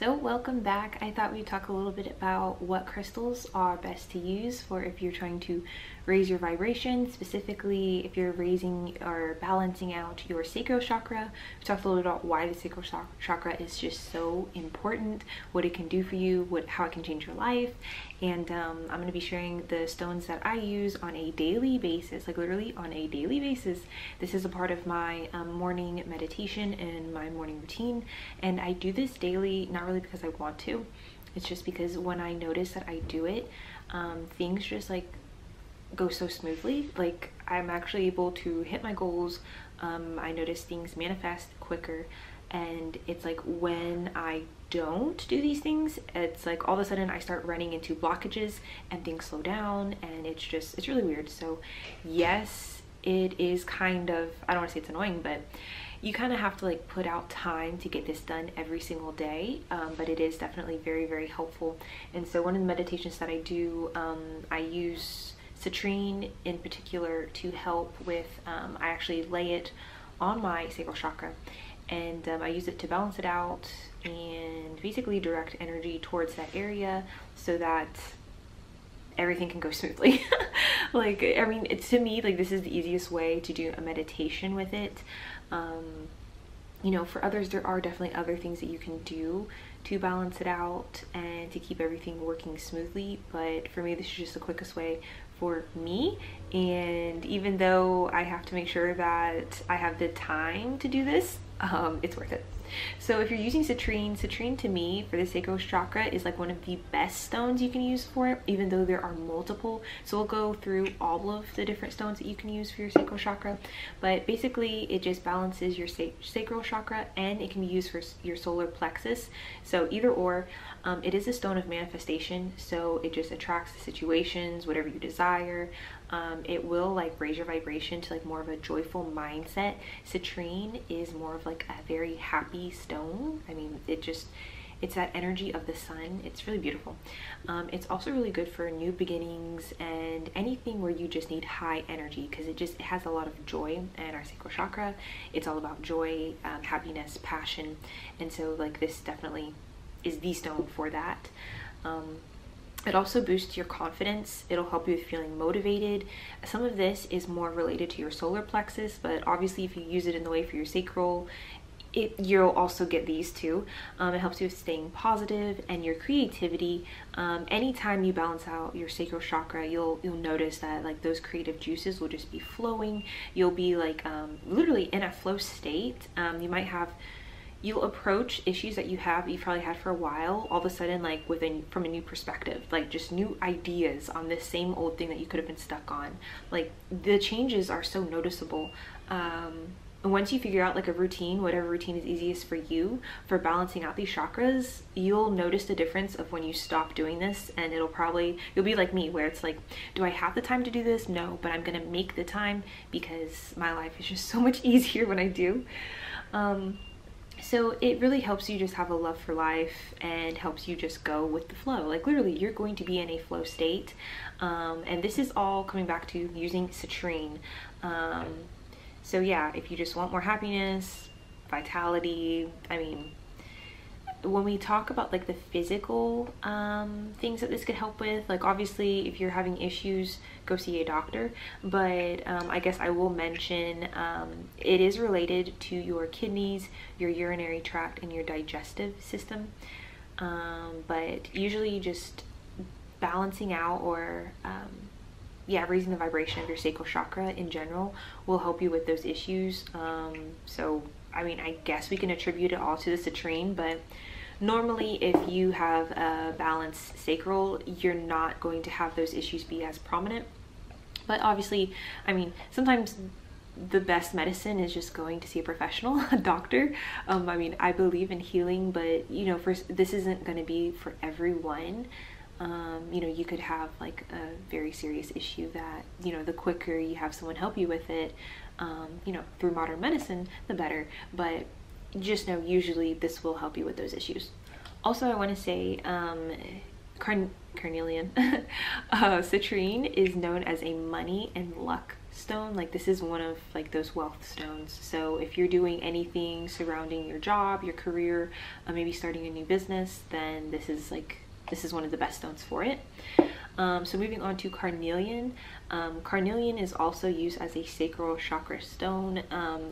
So welcome back. I thought we'd talk a little bit about what crystals are best to use for if you're trying to raise your vibration, specifically if you're raising or balancing out your sacral chakra. We talked a little bit about why the sacral chakra is just so important, what it can do for you, how it can change your life. And I'm going to be sharing the stones that I use on a daily basis, like literally on a daily basis. This is a part of my morning meditation and my morning routine. And I do this daily, not really because I want to. It's just because when I notice that I do it, things just like go so smoothly. Like I'm actually able to hit my goals. I notice things manifest quicker. And it's like when I don't do these things, it's like all of a sudden I start running into blockages and things slow down, and it's really weird. So yes, it is kind of, I don't want to say it's annoying, but you kind of have to like put out time to get this done every single day, but it is definitely very, very helpful. And so one of the meditations that I do, I use citrine in particular to help with, I actually lay it on my sacral chakra, and I use it to balance it out and basically direct energy towards that area so that everything can go smoothly. Like, I mean, to me, like, this is the easiest way to do a meditation with it. You know, for others, there are definitely other things that you can do to balance it out and to keep everything working smoothly, but for me, this is just the quickest way for me. And even though I have to make sure that I have the time to do this, it's worth it. So if you're using citrine to me for the sacral chakra is like one of the best stones you can use for it, even though there are multiple. So we'll go through all of the different stones that you can use for your sacral chakra, but basically it just balances your sacral chakra, and it can be used for your solar plexus. So either or, it is a stone of manifestation, so it just attracts the situations, whatever you desire. It will like raise your vibration to like more of a joyful mindset. Citrine is more of like a very happy stone. I mean, it's that energy of the sun. It's really beautiful. It's also really good for new beginnings and anything where you just need high energy, because it has a lot of joy. And our sacral chakra, it's all about joy, happiness, passion. And so like this definitely is the stone for that. It also boosts your confidence. It'll help you with feeling motivated. Some of this is more related to your solar plexus, but obviously if you use it in the way for your sacral, you'll also get these too. It helps you with staying positive and your creativity. Anytime you balance out your sacral chakra, you'll notice that like those creative juices will just be flowing. You'll be like literally in a flow state. You'll approach issues that you've probably had for a while, all of a sudden like from a new perspective, like just new ideas on this same old thing that you could have been stuck on. Like the changes are so noticeable. And once you figure out like a routine, whatever routine is easiest for you for balancing out these chakras, you'll notice the difference of when you stop doing this, and you'll be like me, where it's like, do I have the time to do this? No, but I'm gonna make the time because my life is just so much easier when I do. So it really helps you just have a love for life and helps you just go with the flow. Like literally, you're going to be in a flow state. And this is all coming back to using citrine. So yeah, if you just want more happiness, vitality, I mean, when we talk about like the physical things that this could help with, like obviously if you're having issues, go see a doctor. But I guess I will mention it is related to your kidneys, your urinary tract, and your digestive system. But usually just balancing out or raising the vibration of your sacral chakra in general will help you with those issues. So I mean, I guess we can attribute it all to the citrine, but normally if you have a balanced sacral, you're not going to have those issues be as prominent. But obviously, I mean, sometimes the best medicine is just going to see a professional, a doctor. I mean, I believe in healing, but you know, this isn't going to be for everyone. You know, you could have like a very serious issue that, you know, the quicker you have someone help you with it, you know, through modern medicine, the better. But just know, usually this will help you with those issues. Also, I want to say, Carnelian citrine is known as a money and luck stone, like this is one of like those wealth stones. So if you're doing anything surrounding your job, your career, maybe starting a new business, then this is one of the best stones for it. So moving on to carnelian. Carnelian is also used as a sacral chakra stone.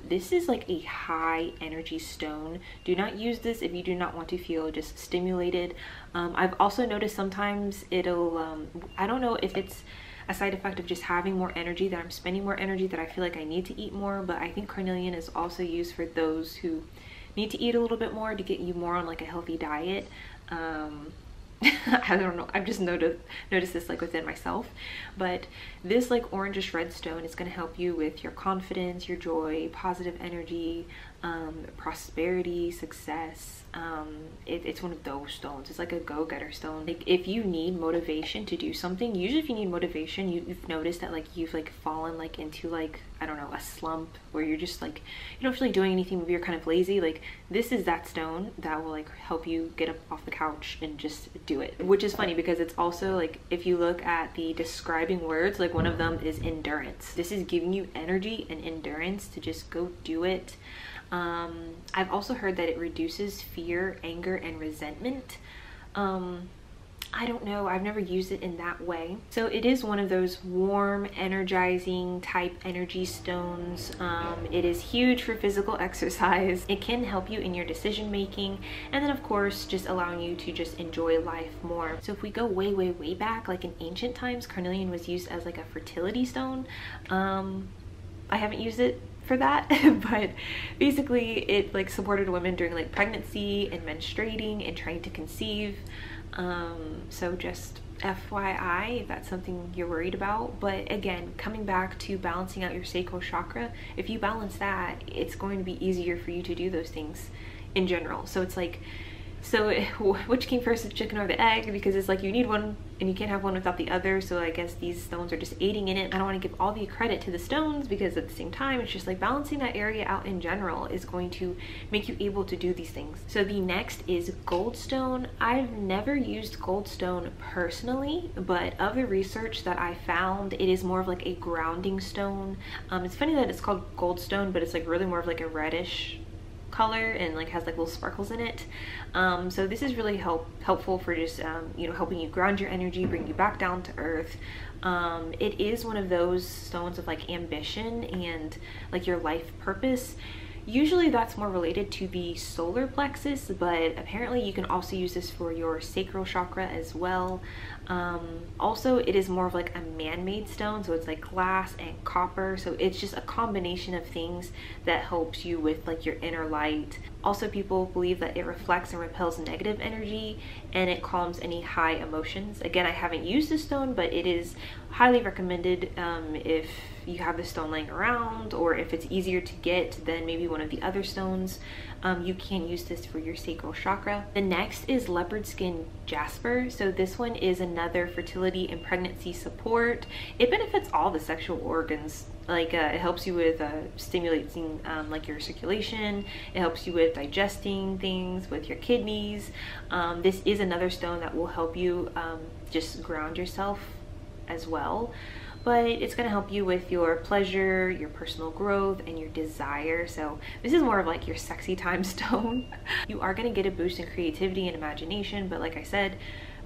This is like a high energy stone. Do not use this if you do not want to feel just stimulated. I've also noticed sometimes it'll, I don't know if it's a side effect of just having more energy, that I'm spending more energy, that I feel like I need to eat more, but I think carnelian is also used for those who need to eat a little bit more to get you more on like a healthy diet. I don't know, I've just noticed this like within myself. But this like orangish red stone is going to help you with your confidence, your joy, positive energy, prosperity, success. It's one of those stones. It's like a go-getter stone. Like if you need motivation to do something, usually if you need motivation, you've noticed that like you've like fallen like into like, I don't know, a slump where you're just like, you don't feel like doing anything, maybe you're kind of lazy. Like this is that stone that will like help you get up off the couch and just do it. Which is funny because it's also like, if you look at the describing words, like one of them is endurance. This is giving you energy and endurance to just go do it. I've also heard that it reduces fear, anger, and resentment. I don't know, I've never used it in that way. So it is one of those warm, energizing type energy stones. It is huge for physical exercise. It can help you in your decision making, and then of course just allowing you to just enjoy life more. So if we go way, way, way back, like in ancient times, carnelian was used as like a fertility stone. I haven't used it for that, but basically it like supported women during like pregnancy and menstruating and trying to conceive. So just FYI if that's something you're worried about. But again, coming back to balancing out your sacral chakra, if you balance that, it's going to be easier for you to do those things in general. So it's like, so which came first, the chicken or the egg? Because it's like you need one and you can't have one without the other. So I guess these stones are just aiding in it. I don't want to give all the credit to the stones because at the same time, it's just like balancing that area out in general is going to make you able to do these things. So the next is goldstone. I've never used goldstone personally, but of the research that I found, it is more of like a grounding stone. It's funny that it's called goldstone, but it's like really more of like a reddish color and like has like little sparkles in it. So this is really helpful for just you know, helping you ground your energy, bring you back down to earth. It is one of those stones of like ambition and like your life purpose. Usually that's more related to the solar plexus, but apparently you can also use this for your sacral chakra as well. Also it is more of like a man-made stone, so it's like glass and copper, so it's just a combination of things that helps you with like your inner light. Also people believe that it reflects and repels negative energy and it calms any high emotions. Again, I haven't used this stone, but it is highly recommended if you have the stone laying around, or if it's easier to get than maybe one of the other stones, you can use this for your sacral chakra. The next is leopard skin jasper. So this one is another fertility and pregnancy support. It benefits all the sexual organs. Like it helps you with stimulating like your circulation. It helps you with digesting things, with your kidneys. This is another stone that will help you just ground yourself as well. But it's going to help you with your pleasure, your personal growth, and your desire. So this is more of like your sexy time stone. You are going to get a boost in creativity and imagination, but like I said,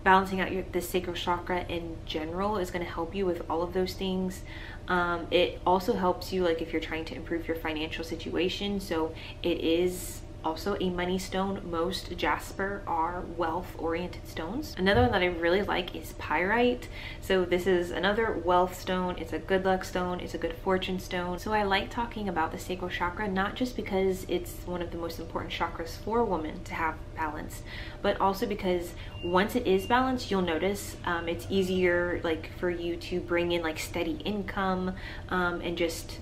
balancing out the sacral chakra in general is going to help you with all of those things. It also helps you like if you're trying to improve your financial situation. So it is also a money stone. Most jasper are wealth oriented stones. Another one that I really like is pyrite. So this is another wealth stone. It's a good luck stone. It's a good fortune stone. So I like talking about the sacral chakra, not just because it's one of the most important chakras for women to have balance, but also because once it is balanced, you'll notice it's easier like for you to bring in like steady income, and just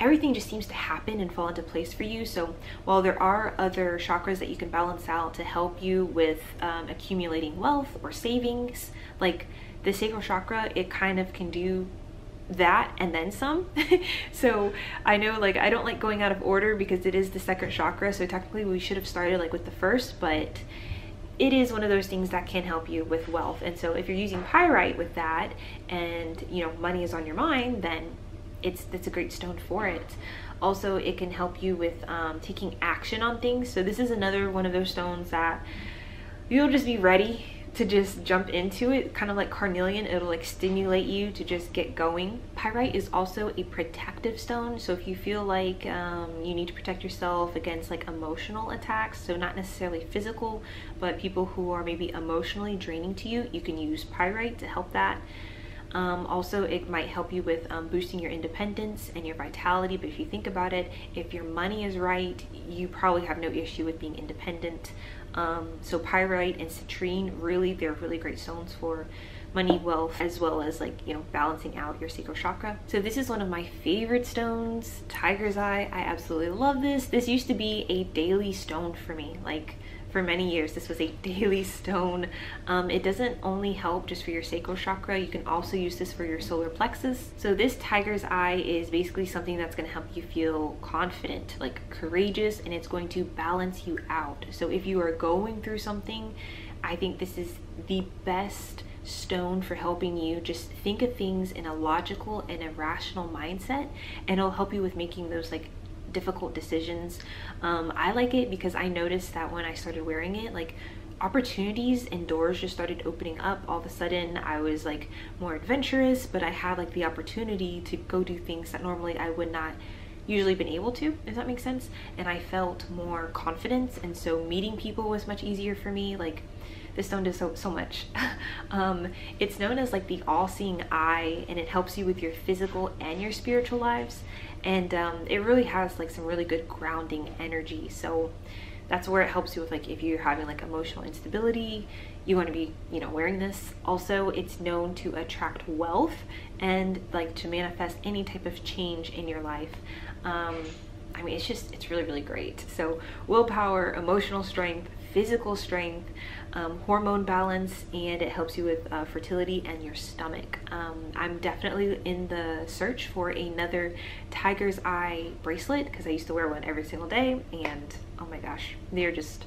everything just seems to happen and fall into place for you. So while there are other chakras that you can balance out to help you with accumulating wealth or savings, like the sacral chakra, it kind of can do that and then some. So I know like I don't like going out of order because it is the second chakra, so technically we should have started like with the first, but it is one of those things that can help you with wealth. And so if you're using pyrite with that and you know money is on your mind, then that's a great stone for it. Also, it can help you with taking action on things. So this is another one of those stones that you'll just be ready to just jump into it, kind of like carnelian. It'll like stimulate you to just get going. Pyrite is also a protective stone, so if you feel like you need to protect yourself against like emotional attacks, so not necessarily physical, but people who are maybe emotionally draining to you, you can use pyrite to help that. Also, it might help you with boosting your independence and your vitality. But if you think about it, if your money is right, you probably have no issue with being independent. So pyrite and citrine, really, they're really great stones for money, wealth, as well as like, you know, balancing out your sacral chakra. So this is one of my favorite stones, Tiger's Eye. I absolutely love this. This used to be a daily stone for me. Like, for many years, this was a daily stone. It doesn't only help just for your sacral chakra, you can also use this for your solar plexus. So this tiger's eye is basically something that's going to help you feel confident, like courageous, and it's going to balance you out. So if you are going through something, I think this is the best stone for helping you just think of things in a logical and a rational mindset, and it'll help you with making those like difficult decisions. I like it because I noticed that when I started wearing it, like opportunities and doors just started opening up. All of a sudden I was like more adventurous, but I had like the opportunity to go do things that normally I would not usually been able to, if that makes sense. And I felt more confidence, and so meeting people was much easier for me. Like, this stone does so much. It's known as like the all-seeing eye, and it helps you with your physical and your spiritual lives. And it really has like some really good grounding energy. So that's where it helps you with, like, if you're having like emotional instability, you want to be, you know, wearing this. Also, it's known to attract wealth and like to manifest any type of change in your life. I mean, it's just, it's really, really great. So willpower, emotional strength, physical strength, hormone balance, and it helps you with fertility and your stomach. I'm definitely in the search for another tiger's eye bracelet, because I used to wear one every single day, and oh my gosh, they're just,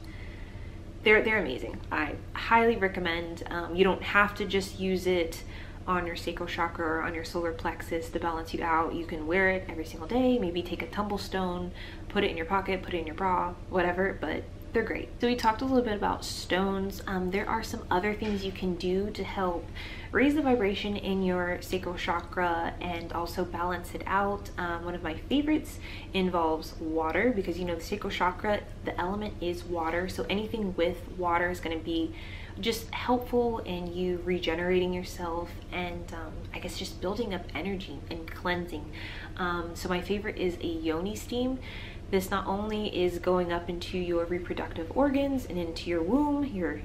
they're amazing. I highly recommend. You don't have to just use it on your sacral chakra or on your solar plexus to balance you out. You can wear it every single day, maybe take a tumble stone, put it in your pocket, put it in your bra, whatever, but they're great. So we talked a little bit about stones. There are some other things you can do to help raise the vibration in your sacral chakra and also balance it out. One of my favorites involves water, because, you know, the sacral chakra, the element is water, so anything with water is going to be just helpful in you regenerating yourself and I guess just building up energy and cleansing. So my favorite is a Yoni steam. This not only is going up into your reproductive organs and into your womb, your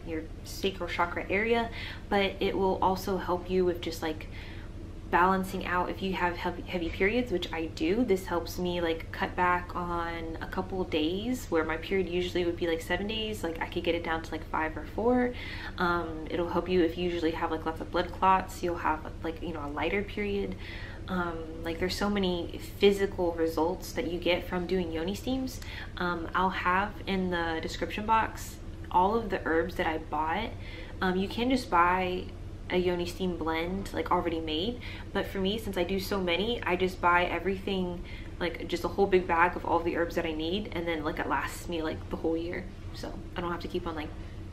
sacral chakra area, but it will also help you with just like balancing out if you have heavy periods, which I do. This helps me like cut back on a couple of days where my period usually would be like 7 days. Like, I could get it down to like 5 or 4. It'll help you if you usually have like lots of blood clots, you'll have like, you know, a lighter period. Like, there's so many physical results that you get from doing Yoni steams. I'll have in the description box all of the herbs that I bought. You can just buy a Yoni steam blend like already made, but for me, since I do so many, I just buy everything, like just a whole big bag of all the herbs that I need, and then like it lasts me like the whole year, so I don't have to keep on like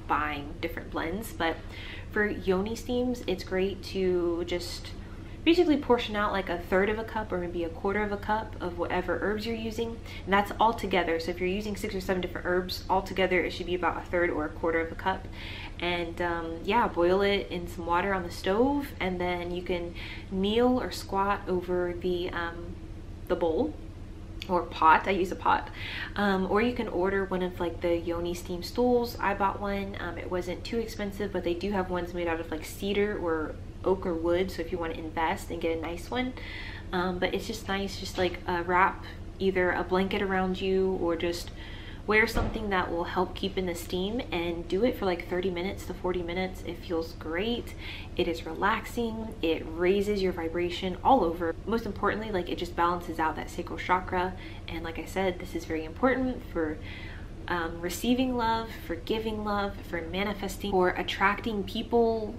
buying different blends. But for Yoni steams, it's great to just basically portion out like 1/3 of a cup or maybe 1/4 of a cup of whatever herbs you're using, and that's all together. So if you're using 6 or 7 different herbs all together, it should be about 1/3 or 1/4 of a cup. And yeah, boil it in some water on the stove, and then you can kneel or squat over the bowl or pot. I use a pot. Or you can order one of like the Yoni steam stools. I bought one. It wasn't too expensive, but they do have ones made out of like cedar or oak or wood, so if you want to invest and get a nice one. But it's just nice, just like wrap either a blanket around you or just wear something that will help keep in the steam, and do it for like 30 minutes to 40 minutes. It feels great. It is relaxing. It raises your vibration all over. Most importantly, like, it just balances out that sacral chakra. And like I said, this is very important for receiving love, for giving love, for manifesting, for attracting people.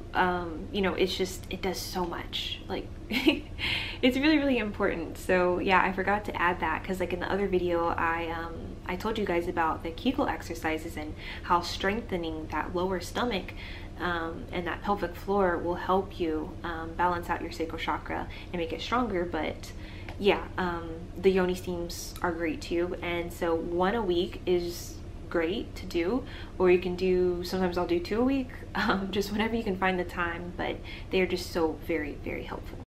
You know, it's just, it does so much. Like, it's really, really important. So yeah, I forgot to add that, because like in the other video, I told you guys about the Kegel exercises and how strengthening that lower stomach and that pelvic floor will help you balance out your sacral chakra and make it stronger. But yeah, the Yoni steams are great too, and so one a week is great to do, or you can do, sometimes I'll do two a week, just whenever you can find the time, but they are just so very, very helpful.